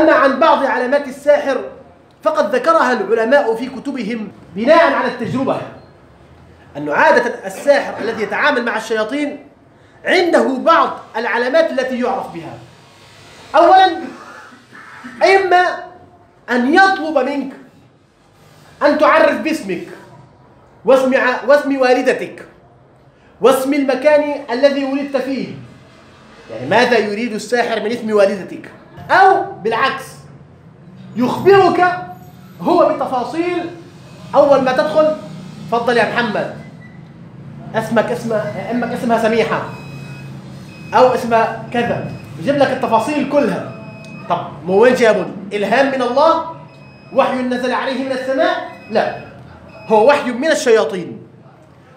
أما عن بعض علامات الساحر فقد ذكرها العلماء في كتبهم بناء على التجربة، أن عادة الساحر الذي يتعامل مع الشياطين عنده بعض العلامات التي يعرف بها. أولا، إما أن يطلب منك أن تعرف باسمك واسم والدتك واسم المكان الذي ولدت فيه، يعني ماذا يريد الساحر من اسم والدتك، أو بالعكس يخبرك هو بالتفاصيل. أول ما تدخل: تفضل يا محمد، أمك اسمها سميحة أو اسمها كذا، يجيب لك التفاصيل كلها. طب من وين جابون؟ إلهام من الله؟ وحي نزل عليه من السماء؟ لا، هو وحي من الشياطين.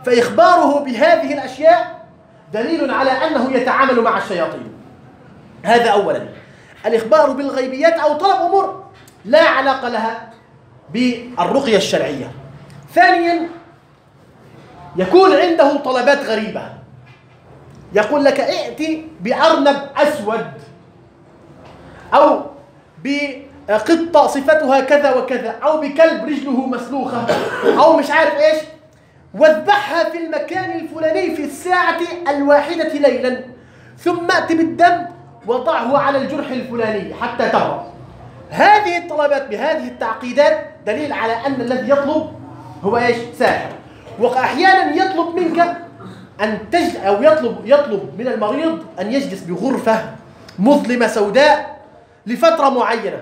فإخباره بهذه الأشياء دليل على أنه يتعامل مع الشياطين. هذا أولا، الإخبار بالغيبيات أو طلب أمور لا علاقة لها بالرقية الشرعية. ثانيا، يكون عنده طلبات غريبة، يقول لك: ائتي بأرنب أسود أو بقطة صفتها كذا وكذا، أو بكلب رجله مسلوخة، أو مش عارف إيش، واذبحها في المكان الفلاني في الساعة الواحدة ليلا، ثم أتي بالدم وضعه على الجرح الفلاني حتى تبرأ. هذه الطلبات بهذه التعقيدات دليل على أن الذي يطلب هو إيش؟ ساحر. وأحيانا يطلب منك أن يطلب من المريض أن يجلس بغرفة مظلمة سوداء لفترة معينة،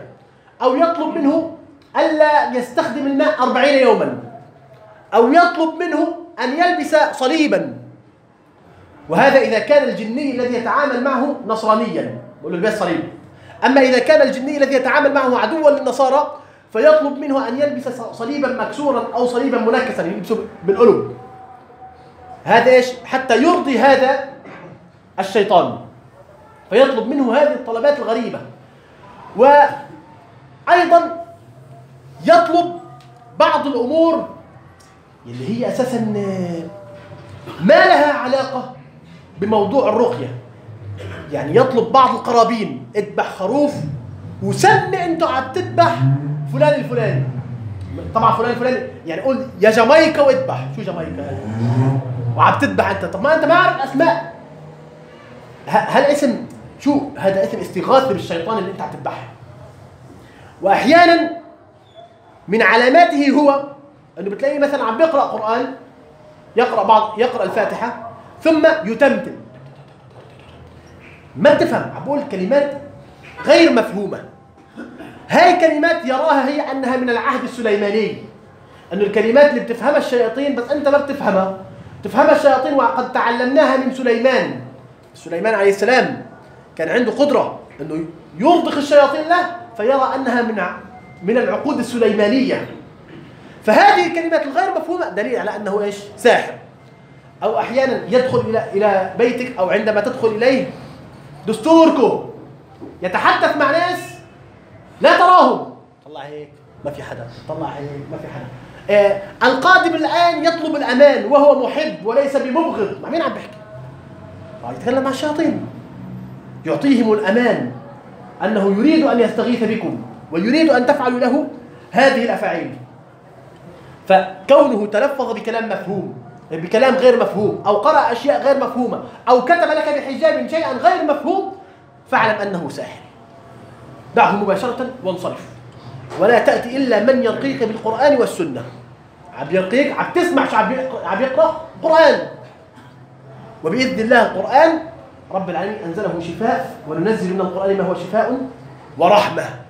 أو يطلب منه ألا يستخدم الماء 40 يوما، أو يطلب منه أن يلبس صليبا. وهذا إذا كان الجني الذي يتعامل معه نصرانيا يقول له البس صليب. أما إذا كان الجني الذي يتعامل معه عدوا للنصارى فيطلب منه أن يلبس صليبا مكسورا أو صليبا منكسا يلبسه بالقلوب. هذا إيش؟ حتى يرضي هذا الشيطان، فيطلب منه هذه الطلبات الغريبة. وأيضا يطلب بعض الأمور اللي هي أساسا ما لها علاقة بموضوع الرقية، يعني يطلب بعض القرابين: اذبح خروف وسمي أنت قاعد تذبح فلان الفلاني. طبعا فلان الفلاني يعني قول يا جامايكا واذبح. شو جامايكا وعم تذبح انت؟ طب ما انت ما عارف اسماء. هل اسم شو هذا؟ اسم استغاثه بالشيطان اللي انت عم تذبحه. واحيانا من علاماته هو انه بتلاقيه مثلا عم بيقرا قران، يقرا الفاتحه ثم يتمتم، ما تفهم، عم بقول كلمات غير مفهومه. هاي كلمات يراها هي أنها من العهد السليماني، أن الكلمات اللي بتفهمها الشياطين بس أنت ما بتفهمها، تفهمها الشياطين، وقد تعلمناها من سليمان. سليمان عليه السلام كان عنده قدرة أنه ينطق الشياطين له فيرى أنها من العقود السليمانية. فهذه الكلمات الغير مفهومة دليل على أنه إيش؟ ساحر. أو أحيانا يدخل إلى بيتك، أو عندما تدخل إليه دستوركو، يتحدث مع ناس لا تراهم، طلع هيك ما في حدا، طلع هيك ما في حدا. القادم الآن يطلب الأمان وهو محب وليس بمبغض. مع مين عم بحكي؟ يتكلم مع الشياطين، يعطيهم الأمان أنه يريد أن يستغيث بكم ويريد أن تفعلوا له هذه الأفاعيل. فكونه تلفظ بكلام مفهوم، بكلام غير مفهوم، أو قرأ أشياء غير مفهومة، أو كتب لك بحجاب شيئا غير مفهوم، فاعلم أنه ساحر. دعه مباشرة وانصرف، ولا تأتي إلا من يرقيك بالقرآن والسنة. عم يرقيك، عم تسمع شو عم يقرأ؟ قرآن. وبإذن الله القرآن رب العالمين أنزله شفاء، وننزل من القرآن ما هو شفاء ورحمة.